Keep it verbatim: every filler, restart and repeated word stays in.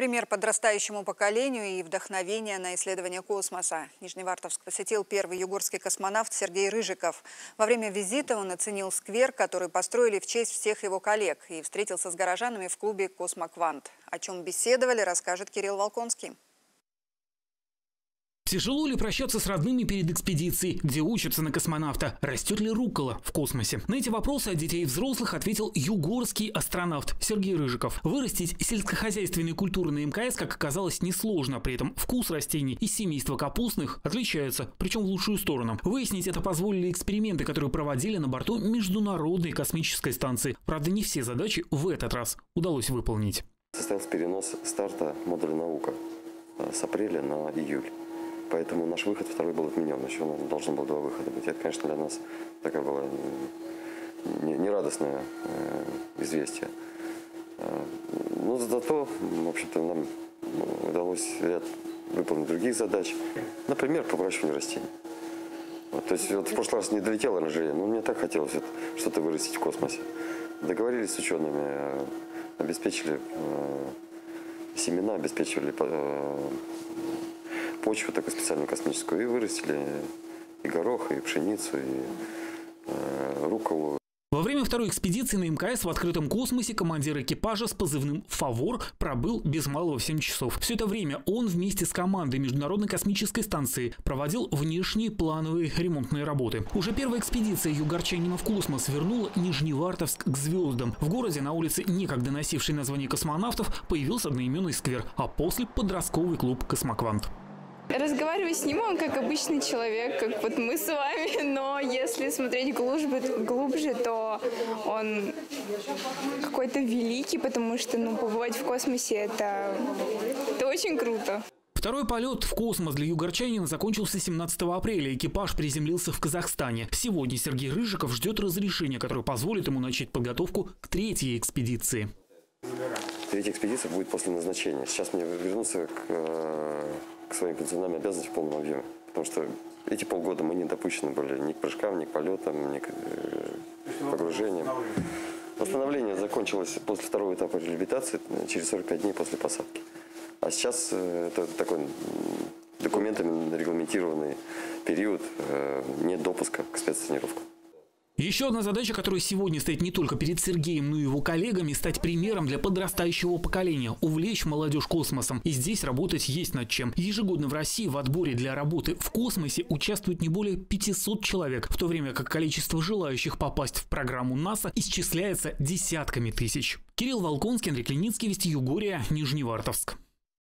Пример подрастающему поколению и вдохновение на исследование космоса. Нижневартовск посетил первый югорский космонавт Сергей Рыжиков. Во время визита он оценил сквер, который построили в честь всех его коллег, и встретился с горожанами в клубе «Космоквант». О чем беседовали, расскажет Кирилл Волконский. Тяжело ли прощаться с родными перед экспедицией, где учатся на космонавта? Растет ли руккола в космосе? На эти вопросы от детей и взрослых ответил югорский астронавт Сергей Рыжиков. Вырастить сельскохозяйственные культуры на МКС, как оказалось, несложно. При этом вкус растений и семейства капустных отличаются, причем в лучшую сторону. Выяснить это позволили эксперименты, которые проводили на борту Международной космической станции. Правда, не все задачи в этот раз удалось выполнить. Состоялся перенос старта модуля «Наука» с апреля на июль. Поэтому наш выход второй был отменен. Еще должно было два выхода быть. Это, конечно, для нас такая была нерадостное известие. Но зато, в общем-то, нам удалось ряд выполнить других задач. Например, по выращиванию растений. Вот, то есть вот в прошлый раз не долетело оранжерея, но мне так хотелось вот что-то вырастить в космосе. Договорились с учеными, обеспечили семена, обеспечивали почву такую специальную космическую, и вырастили и горох, и пшеницу, и э, рукколу. Во время второй экспедиции на МКС в открытом космосе командир экипажа с позывным «Фавор» пробыл без малого семь часов. Все это время он вместе с командой Международной космической станции проводил внешние плановые ремонтные работы. Уже первая экспедиция югорчанина в космос вернула Нижневартовск к звездам. В городе на улице, некогда носившей название космонавтов, появился одноименный сквер, а после подростковый клуб «Космоквант». Разговариваю с ним, он как обычный человек, как вот мы с вами, но если смотреть глубже, глубже то он какой-то великий, потому что ну, побывать в космосе это, это очень круто. Второй полет в космос для югорчанина закончился семнадцатого апреля. Экипаж приземлился в Казахстане. Сегодня Сергей Рыжиков ждет разрешения, которое позволит ему начать подготовку к третьей экспедиции. Третья экспедиция будет после назначения. Сейчас мне вернуться к... к своим конституционным обязанностям в полном объеме. Потому что эти полгода мы не допущены были ни к прыжкам, ни к полетам, ни к погружениям. Восстановление закончилось после второго этапа реабилитации через сорок пять дней после посадки. А сейчас это такой документами регламентированный период нет допуска к спецтренировкам. Еще одна задача, которая сегодня стоит не только перед Сергеем, но и его коллегами, стать примером для подрастающего поколения, увлечь молодежь космосом. И здесь работать есть над чем. Ежегодно в России в отборе для работы в космосе участвует не более пятисот человек, в то время как количество желающих попасть в программу НАСА исчисляется десятками тысяч. Кирилл Волконский, Андрей Клиницкий, Вести Югория, Нижневартовск.